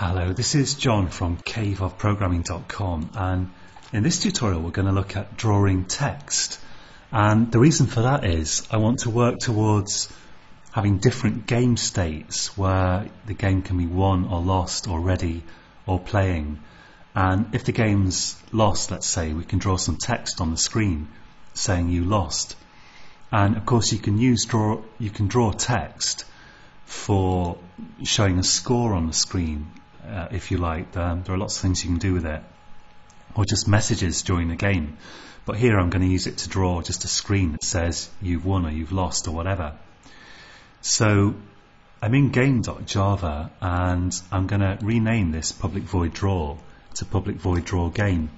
Hello, this is John from caveofprogramming.com, and in this tutorial we're going to look at drawing text. And the reason for that is I want to work towards having different game states where the game can be won or lost or ready or playing. And if the game's lost, let's say, we can draw some text on the screen saying you lost. And of course you can draw text for showing a score on the screen. If you like, there are lots of things you can do with it, or just messages during the game. But here I'm going to use it to draw just a screen that says you've won or you've lost or whatever. So I'm in game.java, and I'm going to rename this public void draw to public void draw game,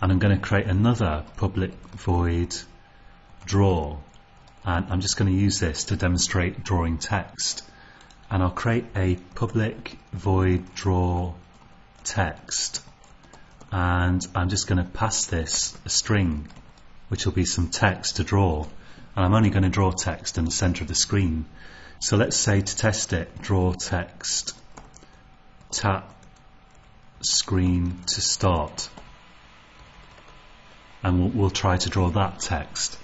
and I'm going to create another public void draw, and I'm just going to use this to demonstrate drawing text. And I'll create a public void draw text, and I'm just going to pass this a string which will be some text to draw, and I'm only going to draw text in the center of the screen. So let's say, to test it, draw text, tap screen to start, and we'll try to draw that text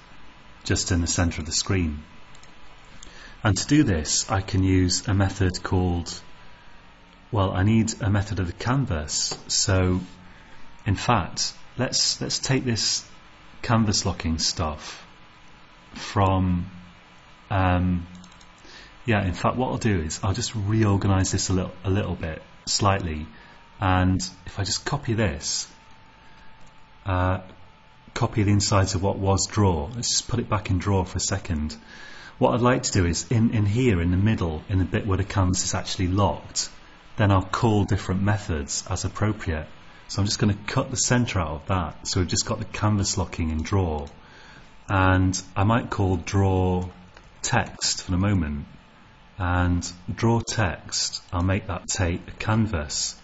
just in the center of the screen. And to do this, I can use a method called, well, I need a method of the canvas. So in fact, let's take this canvas locking stuff from, in fact what I'll do is I'll just reorganize this a little bit, slightly. And if I just copy this, copy the insides of what was draw, let's just put it back in draw for a second. What I'd like to do is in here, in the middle, in the bit where the canvas is actually locked, then I'll call different methods as appropriate. So I'm just going to cut the center out of that. So we've just got the canvas locking in draw, and I might call draw text for the moment. And draw text, I'll make that take a canvas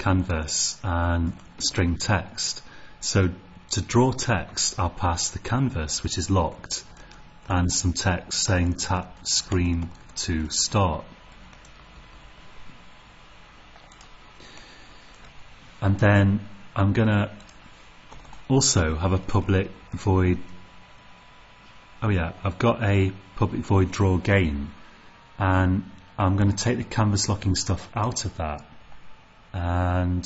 and string text. So to draw text, I'll pass the canvas which is locked, and some text saying tap screen to start. And then I'm gonna also have a public void, I've got a public void draw game, and I'm gonna take the canvas locking stuff out of that, and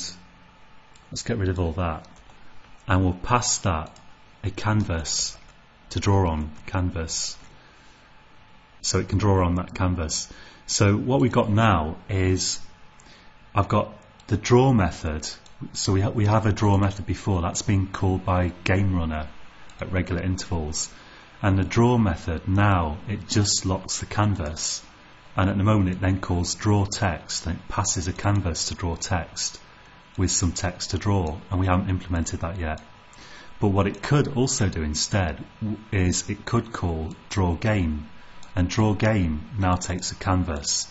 let's get rid of all that, and we'll pass that a canvas to draw on canvas, so it can draw on that canvas. So what we've got now is I've got the draw method. So we have a draw method before, that's been called by GameRunner at regular intervals, and the draw method now, it just locks the canvas, and at the moment it then calls draw text, and it passes a canvas to draw text with some text to draw, and we haven't implemented that yet. But what it could also do instead is it could call draw game, and draw game now takes a canvas,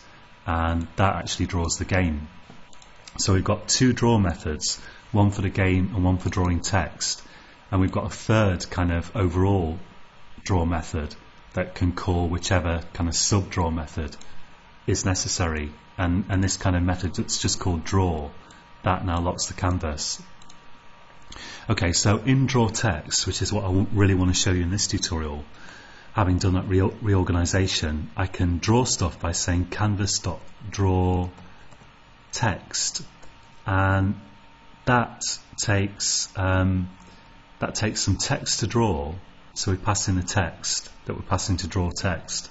and that actually draws the game. So we've got two draw methods, one for the game and one for drawing text, and we've got a third kind of overall draw method that can call whichever kind of sub draw method is necessary, and this kind of method that's just called draw, that now locks the canvas. Okay, so in draw text, which is what I really want to show you in this tutorial, having done that reorganization, I can draw stuff by saying canvas.drawText, and that takes some text to draw. So we pass in the text that we're passing to draw text,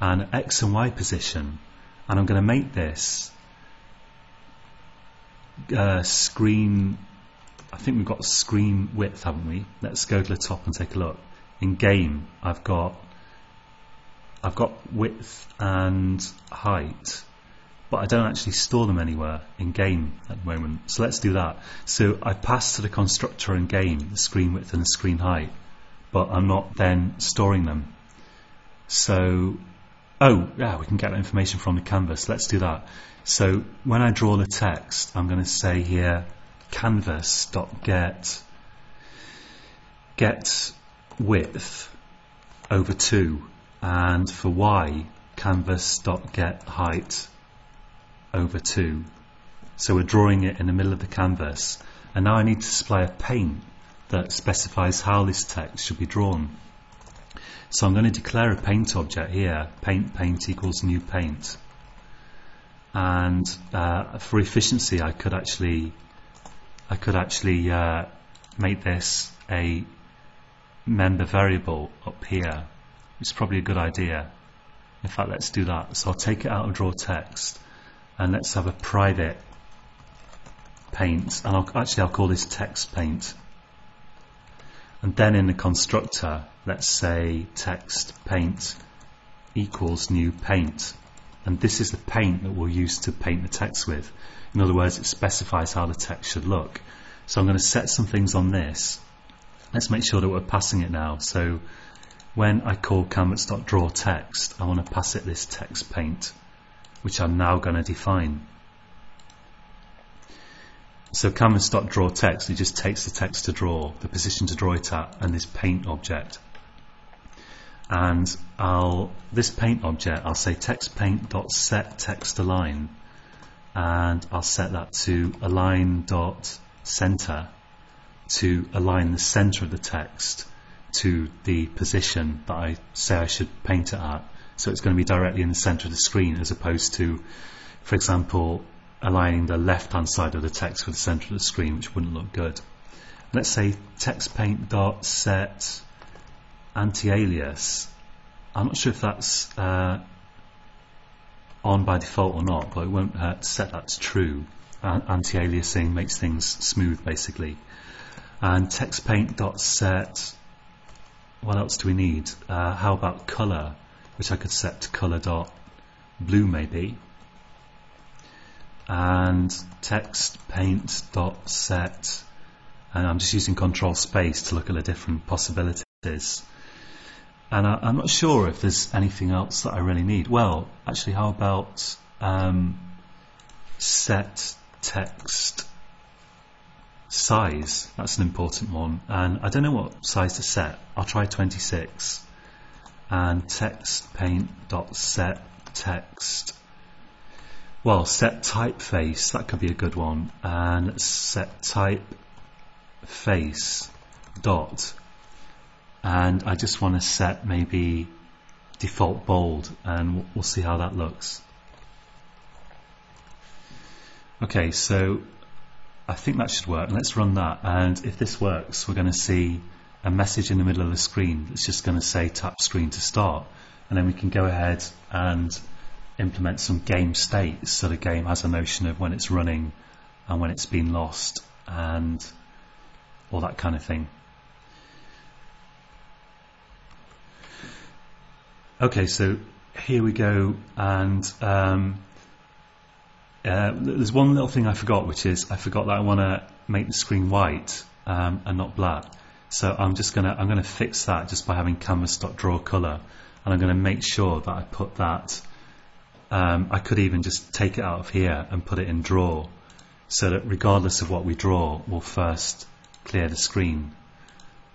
and X and Y position, and I'm going to make this screen. I think we've got screen width, haven't we? Let's go to the top and take a look. In game, I've got width and height, but I don't actually store them anywhere in game at the moment. So let's do that. So I pass to the constructor in game the screen width and the screen height, but I'm not then storing them. So, we can get that information from the canvas. Let's do that. So when I draw the text, I'm going to say here, canvas.get width over 2, and for y, canvas.get height over 2. So we're drawing it in the middle of the canvas, and now I need to display a paint that specifies how this text should be drawn. So I'm going to declare a paint object here, paint equals new paint. And for efficiency, I could actually make this a member variable up here, which is probably a good idea. In fact, let's do that. So I'll take it out of draw text, and let's have a private paint, and I'll call this text paint. And then in the constructor, let's say text paint equals new paint. And this is the paint that we'll use to paint the text with. In other words, it specifies how the text should look. So I'm going to set some things on this. Let's make sure that we're passing it now. So when I call canvas.drawText, I want to pass it this text paint, which I'm now going to define. So canvas.drawText, it just takes the text to draw, the position to draw it at, and this paint object. And this paint object, I'll say textPaint.setTextAlign, and I'll set that to align.center to align the center of the text to the position that I say I should paint it at. So it's going to be directly in the center of the screen, as opposed to, for example, aligning the left hand side of the text with the center of the screen, which wouldn't look good. Let's say textPaint.set anti-alias. I'm not sure if that's on by default or not, but it won't hurt to set that to true. Anti-aliasing makes things smooth, basically. And textpaint.set, what else do we need? How about color, which I could set to color.blue maybe. And textpaint.set, and I'm just using control space to look at the different possibilities. And I'm not sure if there's anything else that I really need. Well, actually, how about set text size? That's an important one. And I don't know what size to set. I'll try 26. And textpaint.set text. Well, set typeface, that could be a good one. And set typeface . And I just want to set maybe default bold, and we'll see how that looks. Okay, so I think that should work. Let's run that, and if this works, we're going to see a message in the middle of the screen that's just going to say tap screen to start, and then we can go ahead and implement some game states so the game has a notion of when it's running and when it's been lost and all that kind of thing. Okay, so here we go, and there's one little thing I forgot, which is I forgot that I want to make the screen white and not black. So I'm going to fix that just by having canvas.drawColor, and I'm going to make sure that I put that. I could even just take it out of here and put it in draw, so that regardless of what we draw, we'll first clear the screen,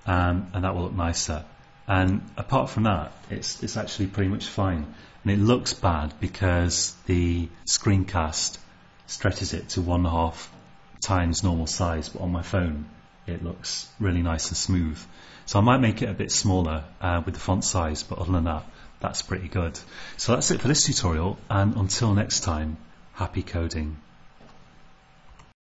and that will look nicer. And apart from that, it's actually pretty much fine. And it looks bad because the screencast stretches it to 1.5 times normal size, but on my phone it looks really nice and smooth. So I might make it a bit smaller with the font size, but other than that, that's pretty good. So that's it for this tutorial, and until next time, happy coding.